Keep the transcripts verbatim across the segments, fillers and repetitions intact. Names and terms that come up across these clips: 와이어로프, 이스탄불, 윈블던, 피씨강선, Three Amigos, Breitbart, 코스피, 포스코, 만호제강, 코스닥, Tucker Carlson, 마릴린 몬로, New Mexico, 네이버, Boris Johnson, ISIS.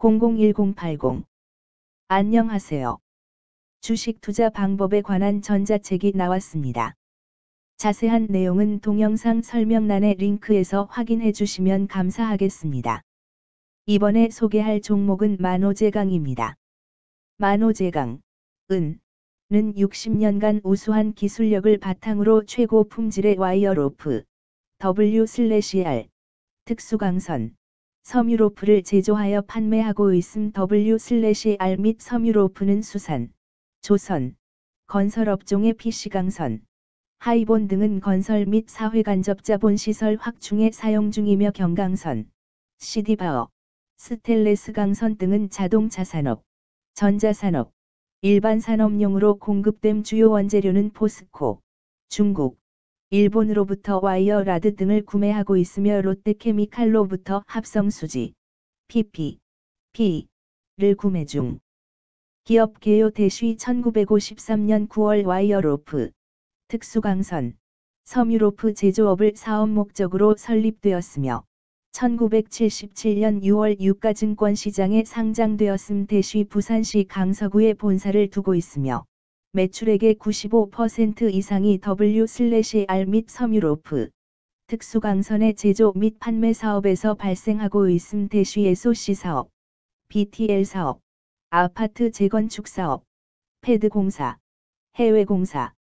공공일공팔공. 안녕하세요. 주식 투자 방법에 관한 전자책이 나왔습니다. 자세한 내용은 동영상 설명란의 링크에서 확인해 주시면 감사하겠습니다. 이번에 소개할 종목은 만호제강입니다. 만호제강, 은, 는 육십 년간 우수한 기술력을 바탕으로 최고 품질의 와이어로프, 더블유 알, 특수강선, 섬유로프를 제조하여 판매하고 있음. 더블유 알 및 섬유로프는 수산, 조선, 건설업종의 피씨강선, 하이본 등은 건설 및 사회간접자본시설 확충에 사용 중이며 경강선, 씨디바어, 스텔레스 강선 등은 자동차산업, 전자산업, 일반 산업용으로 공급됨. 주요 원재료는 포스코, 중국, 일본으로부터 와이어 라드 등을 구매하고 있으며 롯데케미칼로부터 합성수지, 피피피를 구매 중. 기업 개요 대시 천구백오십삼 년 구월 와이어로프, 특수강선, 섬유로프 제조업을 사업 목적으로 설립되었으며 천구백칠십칠 년 유월 유가증권시장에 상장되었음. 대시 부산시 강서구에 본사를 두고 있으며 매출액의 구십오 퍼센트 이상이 더블유 알 및 섬유로프, 특수강선의 제조 및 판매 사업에서 발생하고 있음. 대시 에스오씨 사업, 비티엘 사업, 아파트 재건축 사업, 패드 공사, 해외 공사,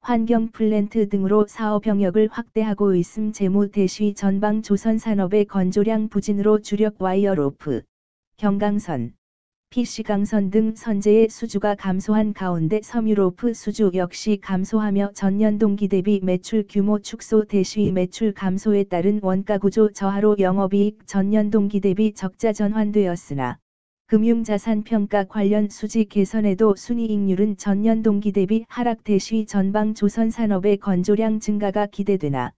환경 플랜트 등으로 사업 영역을 확대하고 있음. 재무 대시 전방 조선 산업의 건조량 부진으로 주력 와이어로프, 경강선, 피씨강선 등 선재의 수주가 감소한 가운데 섬유로프 수주 역시 감소하며 전년 동기 대비 매출 규모 축소. 대시 매출 감소에 따른 원가구조 저하로 영업이익 전년 동기 대비 적자 전환되었으나 금융자산평가 관련 수지 개선에도 순이익률은 전년 동기 대비 하락. 대시 전방 조선 산업의 건조량 증가가 기대되나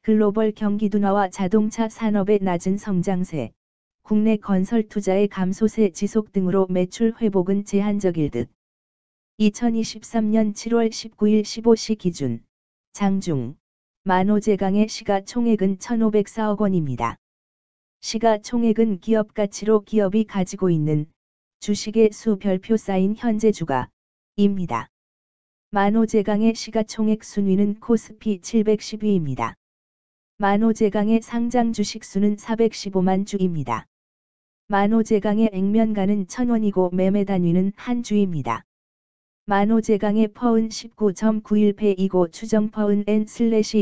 글로벌 경기 둔화와 자동차 산업의 낮은 성장세, 국내 건설 투자의 감소세 지속 등으로 매출 회복은 제한적일 듯. 이천이십삼 년 칠월 십구일 열다섯 시 기준 장중 만호제강의 시가총액은 천오백사억 원입니다. 시가총액은 기업가치로 기업이 가지고 있는 주식의 수 별표 쌓인 현재 주가입니다. 만호제강의 시가총액 순위는 코스피 칠백십 위입니다. 만호제강의 상장 주식수는 사백십오만 주입니다. 만호제강의 액면가는 천 원이고 매매 단위는 한 주입니다. 만호제강의 퍼은 십구 점 구일 배이고 추정 퍼은 엔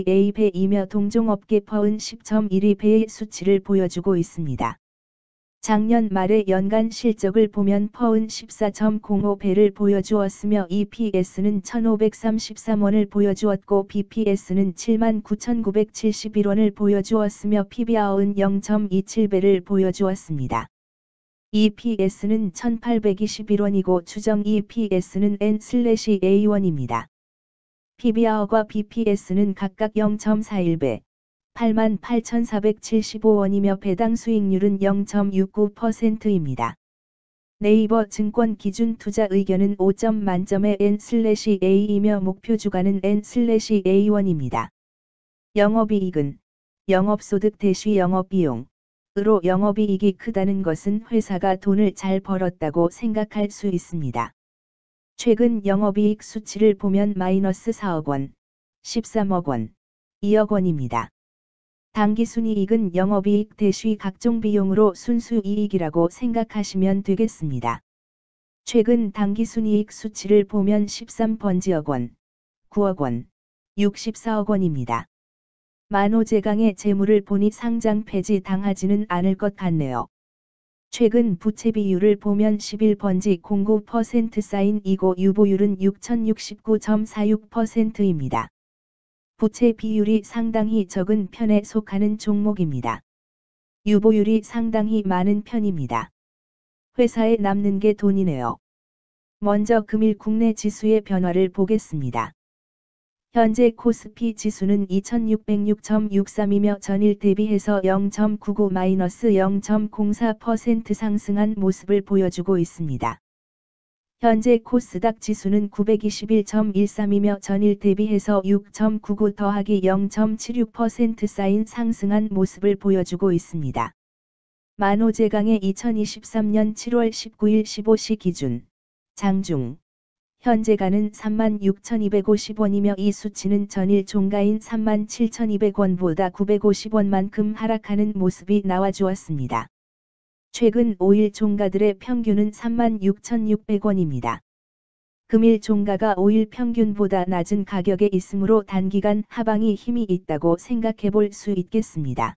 에이 배이며 동종업계 퍼은 십 점 일이 배의 수치를 보여주고 있습니다. 작년 말의 연간 실적을 보면 퍼은 십사 점 공오 배를 보여주었으며 이피에스는 천오백삼십삼 원을 보여주었고 비피에스는 칠만 구천구백칠십일 원을 보여주었으며 피비알은 영 점 이칠 배를 보여주었습니다. 이피에스는 천팔백이십일 원이고 추정 이피에스는 엔 에이 원입니다. 피비알과 비피에스는 각각 영 점 사일 배, 팔만 팔천사백칠십오 원이며 배당 수익률은 영 점 육구 퍼센트입니다. 네이버 증권 기준 투자 의견은 오 점 만점의 엔 에이이며 목표 주가는 엔 에이 원입니다. 영업이익은 영업소득 대시 영업비용 으로 영업이익이 크다는 것은 회사가 돈을 잘 벌었다고 생각할 수 있습니다. 최근 영업이익 수치를 보면 마이너스 사억 원, 십삼억 원, 이억 원입니다. 당기순이익은 영업이익 대시 각종 비용으로 순수이익이라고 생각하시면 되겠습니다. 최근 당기순이익 수치를 보면 십삼 번지억 원, 구억 원, 육십사억 원입니다. 만호제강의 재물을 보니 상장 폐지 당하지는 않을 것 같네요. 최근 부채 비율을 보면 십일 점 공구 퍼센트 쌓인이고 유보율은 육천육십구 점 사육 퍼센트입니다. 부채 비율이 상당히 적은 편에 속하는 종목입니다. 유보율이 상당히 많은 편입니다. 회사에 남는 게 돈이네요. 먼저 금일 국내 지수의 변화를 보겠습니다. 현재 코스피 지수는 이천육백육 점 육삼이며 전일 대비해서 영 점 구구 마이너스 영 점 공사 퍼센트 상승한 모습을 보여주고 있습니다. 현재 코스닥 지수는 구백이십일 점 일삼이며 전일 대비해서 육 점 구구 더하기 영 점 칠육 퍼센트 쌓인 상승한 모습을 보여주고 있습니다. 만호제강의 이천이십삼 년 칠월 십구일 열다섯시 기준 장중 현재가는 삼만 육천이백오십 원이며 이 수치는 전일 종가인 삼만 칠천이백 원보다 구백오십 원만큼 하락하는 모습이 나와주었습니다. 최근 오일 종가들의 평균은 삼만 육천육백 원입니다. 금일 종가가 오일 평균보다 낮은 가격에 있으므로 단기간 하방이 힘이 있다고 생각해 볼 수 있겠습니다.